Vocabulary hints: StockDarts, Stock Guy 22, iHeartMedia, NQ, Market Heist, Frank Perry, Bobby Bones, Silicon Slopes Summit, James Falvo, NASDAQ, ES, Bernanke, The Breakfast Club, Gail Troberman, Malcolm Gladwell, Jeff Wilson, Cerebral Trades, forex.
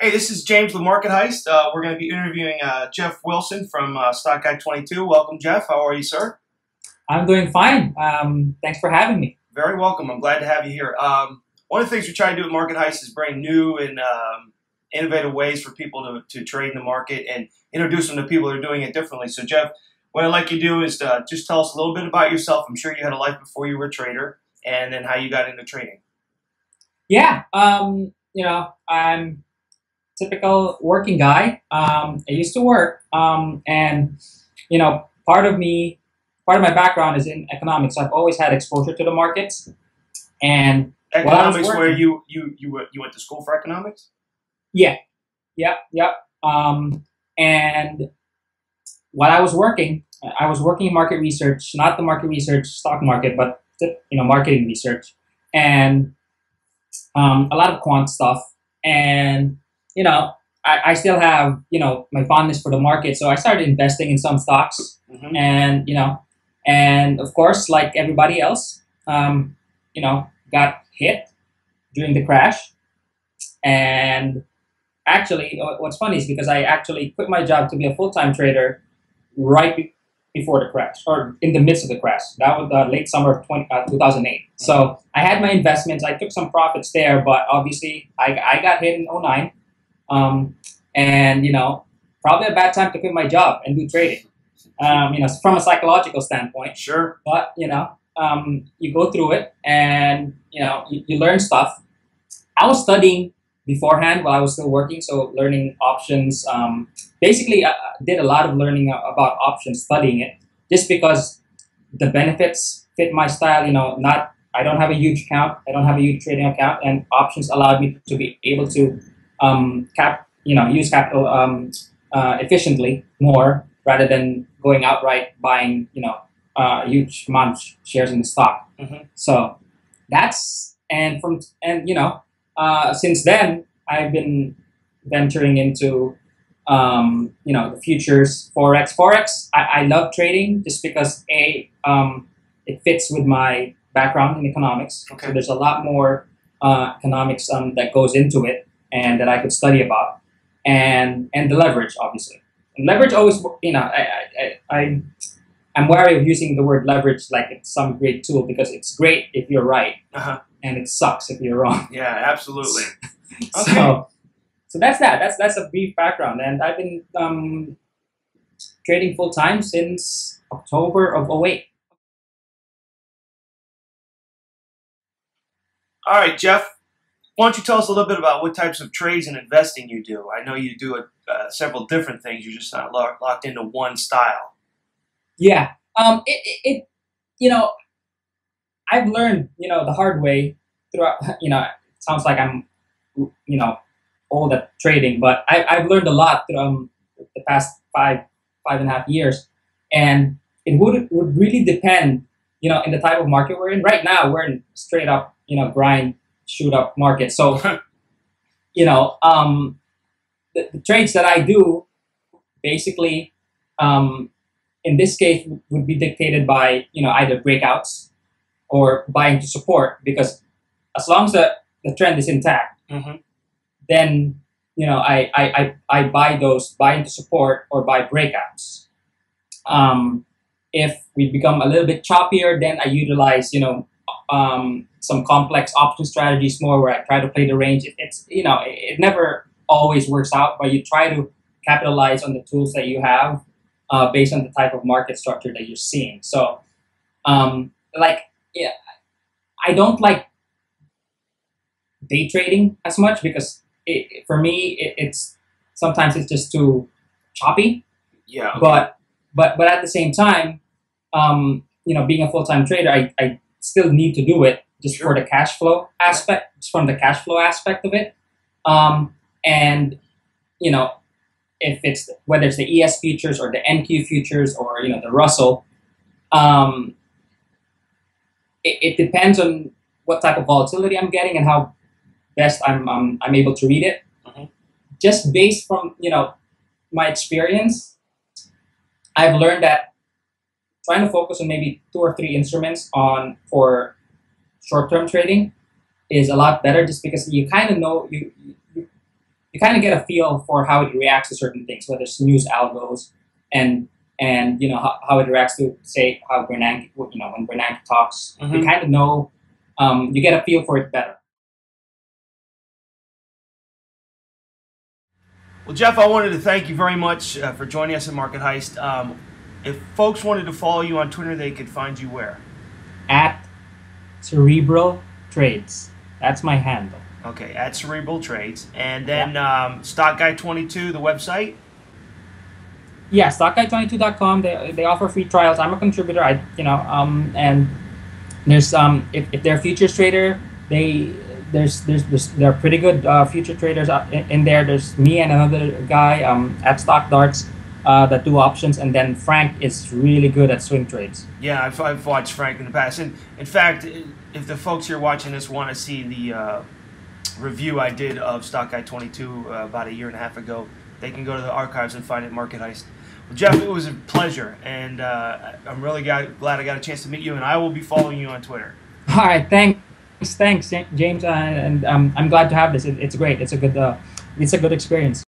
Hey, this is James with Market Heist. We're going to be interviewing Jeff Wilson from Stock Guy 22. Welcome, Jeff. How are you, sir? I'm doing fine. Thanks for having me. Very welcome. I'm glad to have you here. One of the things we try to do at Market Heist is bring new and innovative ways for people to trade in the market and introduce them to people that are doing it differently. So, Jeff, what I'd like you to do is to just tell us a little bit about yourself. I'm sure you had a life before you were a trader, and then how you got into trading. Yeah. You know, I'm typical working guy. I used to work, and you know, part of my background is in economics. So I've always had exposure to the markets. And economics, where you went to school for economics? Yeah, yep. And while I was working in market research, not the market research stock market, but you know, marketing research, and a lot of quant stuff. And you know, I still have, you know, my fondness for the market. So I started investing in some stocks. Mm-hmm. And, you know, and of course, like everybody else, you know, got hit during the crash. And actually, what's funny is because I actually quit my job to be a full-time trader right before the crash, or in the midst of the crash. That was the late summer of 2008. So I had my investments. I took some profits there, but obviously I got hit in 2009. And you know, probably a bad time to quit my job and do trading, you know, from a psychological standpoint. Sure. But you know, you go through it, and you know, you learn stuff. I was studying beforehand while I was still working, so learning options. Basically, I did a lot of learning about options, studying it, just because the benefits fit my style. You know, I don't have a huge account, I don't have a huge trading account, and options allowed me to be able to use capital efficiently more, rather than going outright buying, you know, a huge amount of shares in the stock. Mm-hmm. So that's, and you know, since then I've been venturing into, you know, the futures, forex. I love trading just because it fits with my background in economics. Okay. So there's a lot more economics that goes into it, and that I could study about, and the leverage, obviously. And leverage always, you know, I'm wary of using the word leverage like it's some great tool, because it's great if you're right, and it sucks if you're wrong. Yeah, absolutely. Okay. So that's that. That's a brief background, and I've been trading full time since October of 2008. All right, Jeff. Why don't you tell us a little bit about what types of trades and investing you do? I know you do several different things. You're just not locked into one style. Yeah. You know, I've learned, you know, the hard way throughout, you know, it sounds like I'm, you know, old at trading, but I've learned a lot through the past five and a half years. And it would really depend, you know, in the type of market we're in. Right now, we're in straight up, you know, grind, shoot up market. So, you know, the trades that I do basically, in this case, would be dictated by, you know, either breakouts or buying to support, because as long as the trend is intact, mm-hmm, then, you know, I buy those, buy into support or buy breakouts. If we become a little bit choppier, then I utilize, you know, some complex option strategies more, where I try to play the range. It's, you know, it never always works out, but you try to capitalize on the tools that you have based on the type of market structure that you're seeing. So, like, yeah, I don't like day trading as much, because for me, it's sometimes just too choppy. Yeah. Okay. But at the same time, you know, being a full-time trader, I still need to do it just for the cash flow aspect, just from the cash flow aspect of it. And you know, if it's whether it's the ES futures or the NQ futures or, you know, the Russell, it depends on what type of volatility I'm getting and how best I'm able to read it. Mm-hmm. Just based from, you know, my experience, I've learned that trying to focus on maybe 2 or 3 instruments for short-term trading is a lot better, just because you kind of know, you you kind of get a feel for how it reacts to certain things, whether it's news algos and you know how it reacts to, say, how Bernanke, you know, when Bernanke talks, mm-hmm. you kind of know, you get a feel for it better. Well, Jeff, I wanted to thank you very much for joining us at Market Heist. If folks wanted to follow you on Twitter, they could find you where? At Cerebral Trades. That's my handle. Okay, at Cerebral Trades. And then yeah. Stock Guy 22, the website? Yeah, StockGuy22.com. They offer free trials. I'm a contributor. And there's if they're a futures trader, there are pretty good future traders in there. There's me and another guy at StockDarts that do options, and then Frank is really good at swing trades. Yeah, I've watched Frank in the past, and in fact, if the folks here watching this want to see the review I did of Stock Guy 22 about 1.5 years ago, they can go to the archives and find it at Market Heist. Well, Jeff, it was a pleasure, and I'm really glad I got a chance to meet you, and I will be following you on Twitter. All right, thanks, James, and I'm glad to have this. It's great. It's a good experience.